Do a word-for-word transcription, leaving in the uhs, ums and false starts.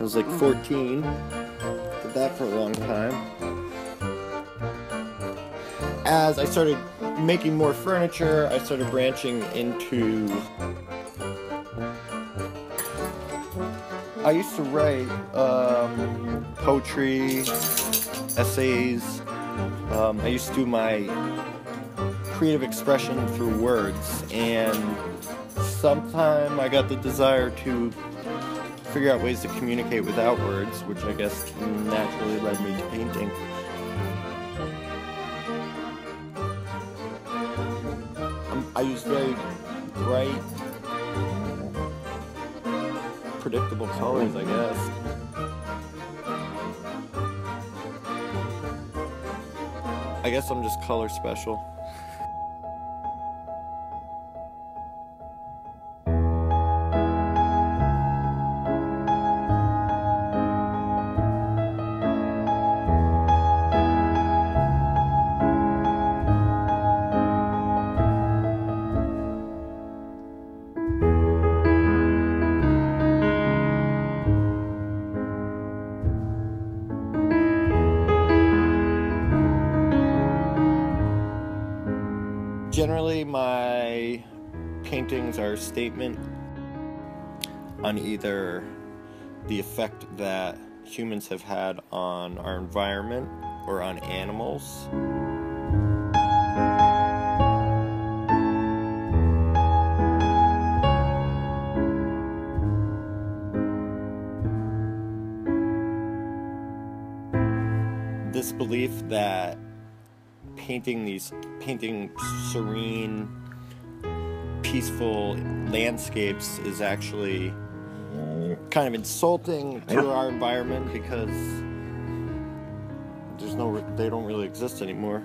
I was like fourteen. Did that for a long time. As I started making more furniture, I started branching into... I used to write um, poetry, essays. Um, I used to do my creative expression through words, and sometime I got the desire to figure out ways to communicate without words, which I guess naturally led me to painting. Um, I use very bright, predictable colors, I guess. I guess I'm just color special. Generally, my paintings are a statement on either the effect that humans have had on our environment or on animals. This belief that painting these, painting serene, peaceful landscapes is actually kind of insulting to our environment because there's no, they don't really exist anymore.